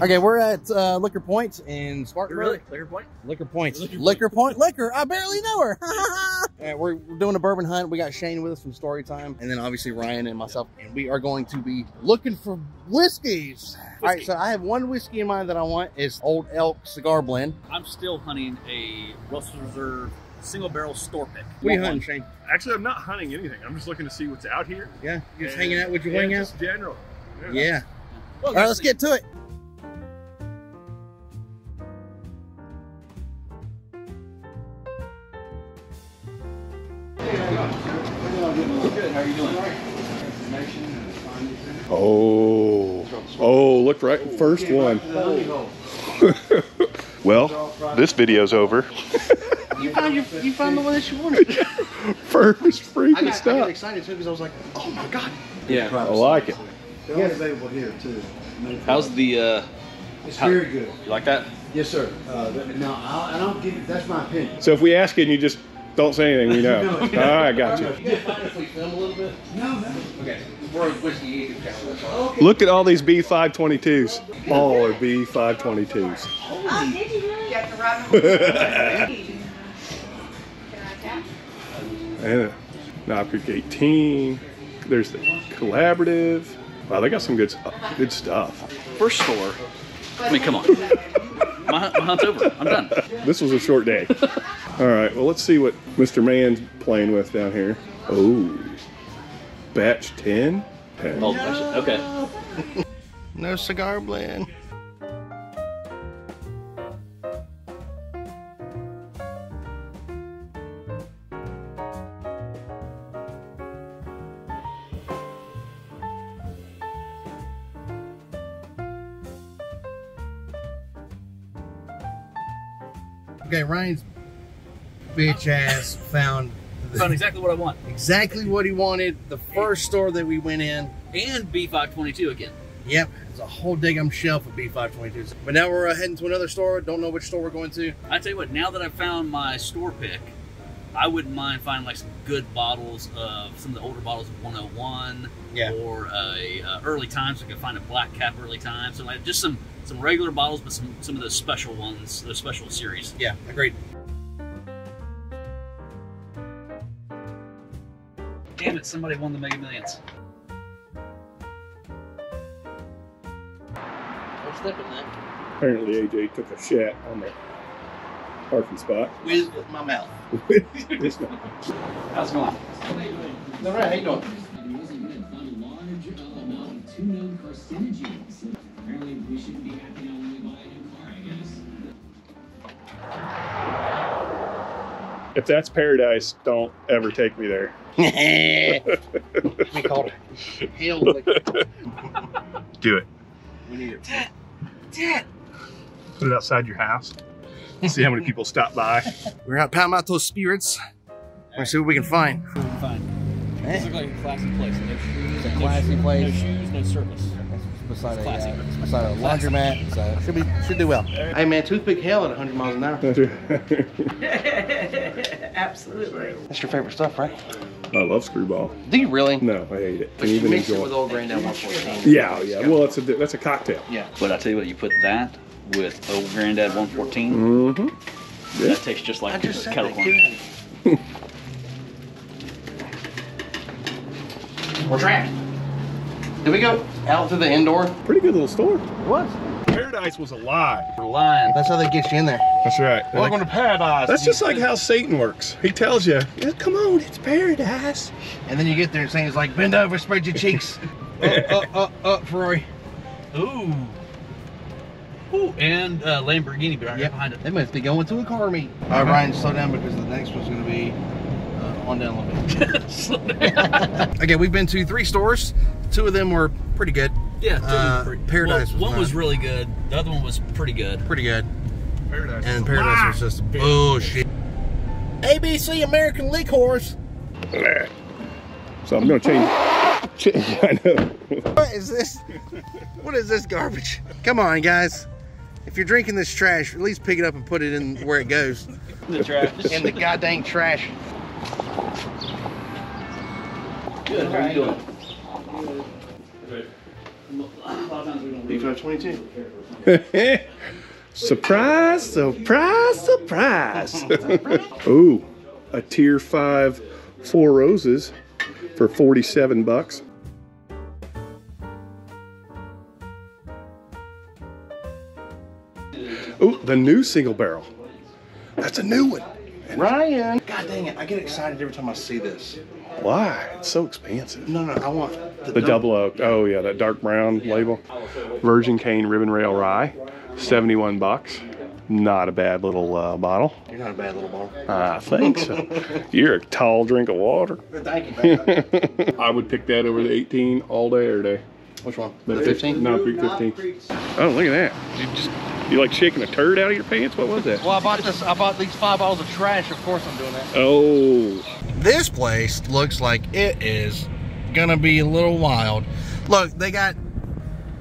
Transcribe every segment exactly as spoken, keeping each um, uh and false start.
Okay, we're at uh, Liquor Point in Spartanburg. Really? Liquor Point? Liquor Point. Liquor, Liquor Point. Liquor. I barely know her. And we're doing a bourbon hunt. We got Shane with us from Story Time, and then obviously Ryan and myself. And we are going to be looking for whiskeys. Whiskey. All right, so I have one whiskey in mind that I want. It's Old Elk Cigar Blend. I'm still hunting a Russell Reserve Single Barrel Store Pick. What are you hunting, Shane? Actually, I'm not hunting anything. I'm just looking to see what's out here. Yeah, you're just hanging out with your wing out? Just general. Yeah. yeah. Well, all right, let's get to it. How are you doing? Oh, oh, look right, first one. Well, this video's over. You found your, you found the one that you wanted. First freaking stuff. I got excited too because I was like, oh my god. Yeah, I like it. They're yes. available here too. How's the? Uh, it's how, very good. You like that? Yes, sir. Uh, no, I'll, I don't give it. That's my opinion. So if we ask you and you just don't say anything, we know. no, yeah. All right, got you. You find if we film a little bit? No, no. Okay. We're whiskey okay. Look at all these B five twenty-twos. All are B five twenty-twos. Oh, did you really? Got the right one. And Knocker eighteen. There's the collaborative. Wow, they got some good, good stuff. First store. I mean, come on. my, my hunt's over. I'm done. This was a short day. All right, well, let's see what Mister Mann's playing with down here. Oh, batch ten? ten. Oh, no. Okay. No cigar blend. Okay, Ryan's bitch ass found the, found exactly what I want. Exactly what he wanted. The first store that we went in, and B five twenty-two again. Yep, it's a whole daggum shelf of B five twenty-twos. But now we're uh, heading to another store. Don't know which store we're going to. I tell you what, now that I found my store pick, I wouldn't mind finding like some good bottles of some of the older bottles of one oh one, yeah, or a uh, early times. So I could find a black cap early time. So like just some. Some regular bottles, but some, some of those special ones, those special series. Yeah, agreed. Damn it, somebody won the Mega Millions. Don't step in that. Apparently A J took a shot on the parking spot. With, with my mouth. With my mouth. How's it going? All right, how you doing? Apparently we shouldn't be happy now when we buy a new car, I guess. If that's paradise, don't ever take me there. We called it hell. Do it. We need it. Dad, Dad. Put it outside your house. See how many people stop by. We're out pounding out those spirits. We're right. See what we can find. We can find. This looks like a classy place. No shoes, a classy no, place. No shoes, no service. Beside a, uh, beside a laundromat, so should be should do well. Hey man, toothpick hell at one hundred miles an hour. Absolutely. That's your favorite stuff, right? I love Screwball. Do you really? No, I hate it. But you even mix it with Old Grand-Dad one fourteen. Yeah, yeah. Well, that's a that's a cocktail. Yeah. But I tell you what, you put that with Old Grand-Dad one fourteen. Mm-hmm. Yeah. That tastes just like just kettle corn. We're trapped. Did we go out to the indoor? Pretty good little store. It was. Paradise was a lie. We're lying. That's how they get you in there. That's right. Welcome to paradise. That's just like how Satan works. He tells you, yeah, come on, it's paradise. And then you get there and Satan's like, bend over, spread your cheeks. Up, up, up, up, Ferrari. Ooh. Ooh, and uh, Lamborghini behind, yep. behind it. They must be going to a car meet. All right, Ryan, slow down because the next one's going to be uh, on down a little bit. Slow down. Okay, we've been to three stores. Two of them were pretty good. Yeah, two uh, pretty, Paradise. Well, was one not. was really good. The other one was pretty good. Pretty good. Paradise. And Paradise ah! was just bullshit. A B C American Liquors. So I'm gonna change. I know. What is this? What is this garbage? Come on, guys. If you're drinking this trash, at least pick it up and put it in where it goes. The trash. In the goddamn trash. Good. How are you doing? Right. B five twenty-two. Surprise, surprise, surprise. Ooh, a tier five, four roses for forty-seven bucks. Ooh, the new single barrel. That's a new one. And Ryan. God dang it, I get excited every time I see this. Why? It's so expensive. No, no, I want the, the double oak. Oh yeah, that dark brown yeah. label. Virgin cane ribbon rail rye, seventy-one bucks. Not a bad little uh, bottle. You're not a bad little bottle. I think so. You're a tall drink of water. Thank you, man. I would pick that over the eighteen all day, every day. Which one? The, the fifteen? No, fifteen. Oh, look at that. You just you like shaking a turd out of your pants? What was that? Well, I bought this. I bought these five bottles of trash. Of course, I'm doing that. Oh. This place looks like it is gonna be a little wild. Look, they got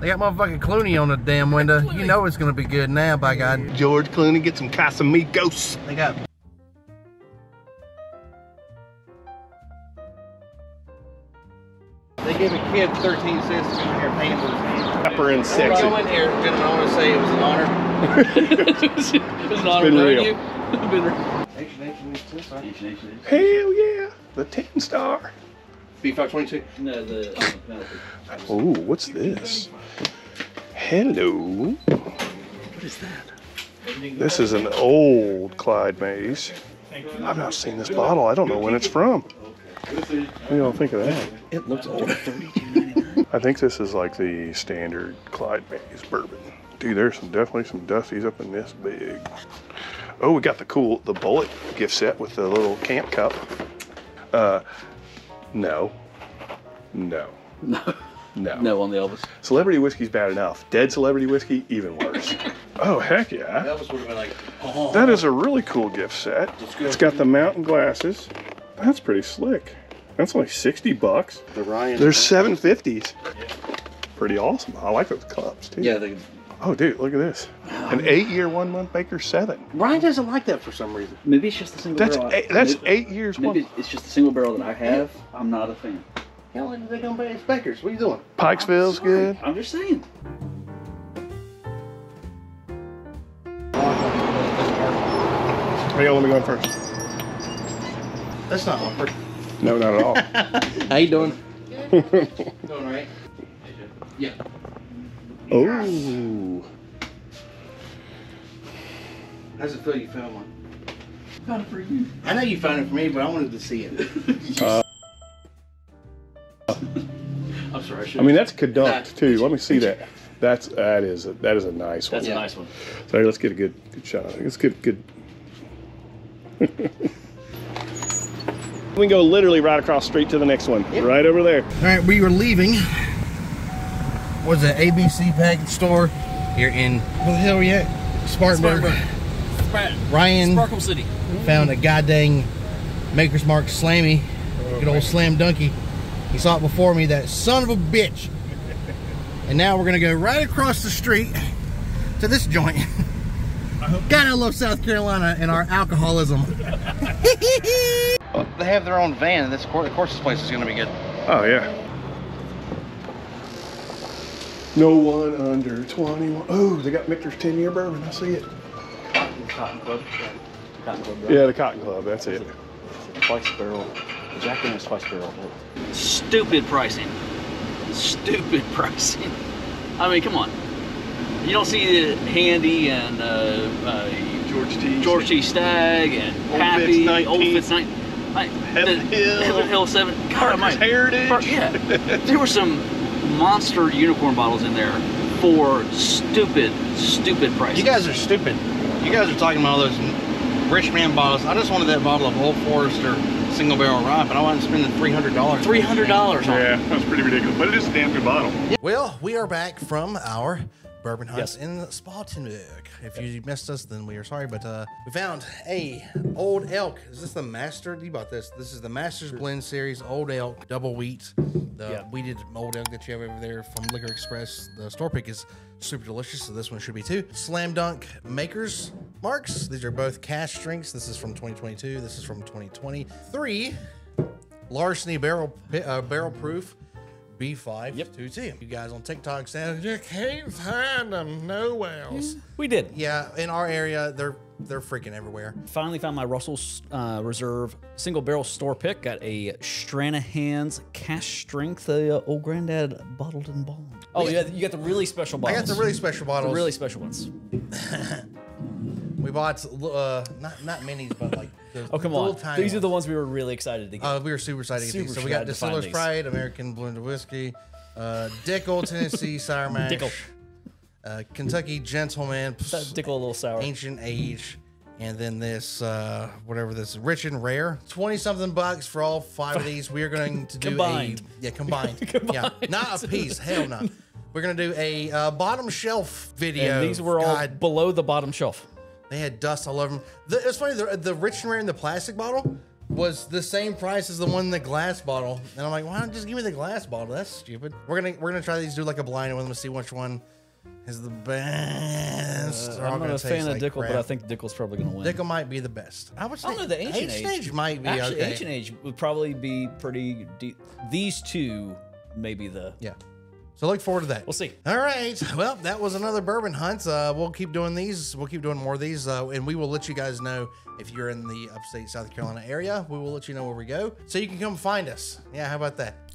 they got motherfucking Clooney on the damn window. Clooney. You know it's gonna be good now, by God. George Clooney, get some Casamigos. They got. They gave a kid thirteen cents to be in here paying for his hand. Pepper and sexy. I went here, gentlemen, I want to say it was an honor. it was an it's honor been real. You. It's been real. Ancient Age needs two stars. Ancient Age needs two stars. Hell yeah. The ten star. B five twenty-two. No, the... No, oh, what's this? Hello. What is that? This is an old Clyde Mays. I've not seen this bottle. I don't know when it's from. You don't think of that. It looks old. I think this is like the standard Clyde Mays bourbon. Dude, there's some definitely some dusties up in this big. Oh, we got the cool, the bullet gift set with the little camp cup. Uh, no, no, no, no, no on the Elvis. Celebrity whiskey's bad enough. Dead celebrity whiskey, even worse. Oh, heck yeah. That was sort of like, oh. That is a really cool gift set. It's got the mountain glasses. That's pretty slick. That's like sixty bucks. The Ryan. There's seven fifties. Yeah. Pretty awesome. I like those cups too. Yeah. They... Oh, dude, look at this. Oh, an eight year, one month Baker Seven. Ryan doesn't like that for some reason. Maybe it's just the single that's barrel. Eight, I, that's maybe, eight years. Maybe one. It's just the single barrel that I have. Yeah. I'm not a fan. Hell, they're gonna buy Baker's. What are you doing? Pikesville's good. I'm just saying. Hey, let me go in first. That's not awkward. No, not at all. How you doing? Doing all right? Yeah. Oh. How's it feel you found one? Found it for you. I know you found it for me, but I wanted to see it. uh, I'm sorry. I should. I mean, that's cadunked too. Let me see that. That's that is a, that is a nice one. That's a nice one. So let's get a good good shot. Let's get good. We can go literally right across the street to the next one. Yep. Right over there. All right, we were leaving. What was it, A B C package store? You're in, where the hell are you at? Spartanburg. Spartanburg. Spartanburg. Ryan. Sparkle City. Found a goddamn Maker's Mark Slammy. Good old slam dunky. He saw it before me, that son of a bitch. And now we're gonna go right across the street to this joint. I hope God, I love South Carolina and our alcoholism. They have their own van, and this course, of course this place is going to be good. Oh, yeah. No one under twenty-one. Oh, they got Michter's ten year bourbon. I see it. Cotton, Cotton Club. Cotton Club, right? Yeah, the Cotton Club. That's it. Spice barrel. Jack and a spice barrel. Stupid pricing. Stupid pricing. I mean, come on. You don't see the Handy and uh, uh, George T. George T. Stagg and Old Pappy, Fitz Old Fitz nineteen. Like, Heaven Hill, Heaven Hill Seven, God, my heritage. First, yeah, there were some monster unicorn bottles in there for stupid, stupid prices. You guys are stupid. You guys are talking about all those rich man bottles. I just wanted that bottle of Old Forester Single Barrel Rye, but I wasn't spending three hundred dollars. Three hundred dollars on it. Yeah, that's pretty ridiculous. But it is a damn good bottle. Well, we are back from our bourbon hunts, yes, in Spartanburg. If you missed us, then we are sorry, but uh, we found a Old Elk. Is this the Master? You bought this. This is the Master's Blend Series Old Elk Double Wheat. The yeah. Weeded Old Elk that you have over there from Liquor Express. The store pick is super delicious, so this one should be too. Slam Dunk Maker's Marks. These are both cash drinks. This is from twenty twenty-two. This is from twenty twenty-three. Larceny Barrel uh, Barrel Proof. B five two two. Yep. You guys on TikTok said you can't find them nowhere else. We did. Yeah, in our area, they're they're freaking everywhere. Finally found my Russell uh, Reserve Single Barrel Store Pick. Got a Stranahan's Cash Strength uh, Old Grand-Dad bottled and bond. Oh yeah, you got the really special bottles. I got the really special bottles. The really special ones. We bought uh, not not minis, but like the, oh come the on, tiny these ones. Are the ones we were really excited to get. Uh, we were super excited super to get these. So we got Distillers Pride, American Blended Whiskey, uh, Dickel Tennessee Sour Mash, Dickel, uh, Kentucky Gentleman, Dickel a little sour, Ancient Age, and then this uh, whatever this Rich and Rare. Twenty something bucks for all five of these. We are going to do combined. A, yeah, combined. combined, yeah, not a piece, hell no. We're gonna do a uh, bottom shelf video. And these were all God. below the bottom shelf. They had dust all over them. The, it's funny, the, the Rich and Rare in the plastic bottle was the same price as the one in the glass bottle. And I'm like, why don't you just give me the glass bottle? That's stupid. We're gonna we're gonna try these, do like a blind with them and see which one is the best. Uh, I'm not a fan of Dickel, but I think Dickel's probably gonna win. Dickel might be the best. I would say. Oh no, the Ancient, Ancient Age. Age might be actually, okay. Ancient Age would probably be pretty deep. These two may be the yeah. So look forward to that. We'll see. All right. Well, that was another bourbon hunt. Uh, we'll keep doing these. We'll keep doing more of these. Uh, and we will let you guys know if you're in the upstate South Carolina area. We will let you know where we go. So you can come find us. Yeah, how about that?